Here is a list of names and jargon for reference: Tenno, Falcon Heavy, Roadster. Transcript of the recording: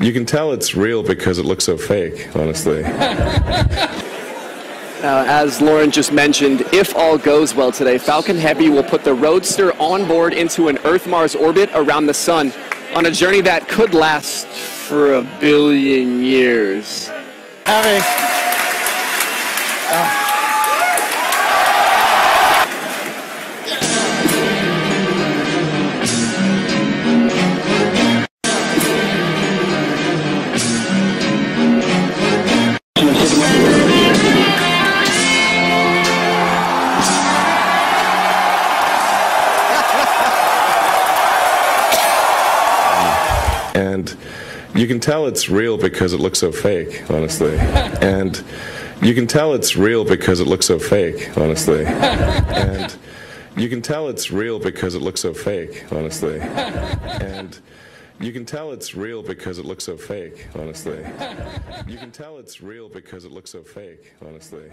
You can tell it's real because it looks so fake, honestly. As Lauren just mentioned, if all goes well today, Falcon Heavy will put the Roadster on board into an Earth-Mars orbit around the sun on a journey that could last for 1 billion years. Heavy. And you can tell it's real because it looks so fake, honestly. And you can tell it's real because it looks so fake, honestly. And you can tell it's real because it looks so fake, honestly. And you can tell it's real because it looks so fake, honestly. You can tell it's real because it looks so fake, honestly.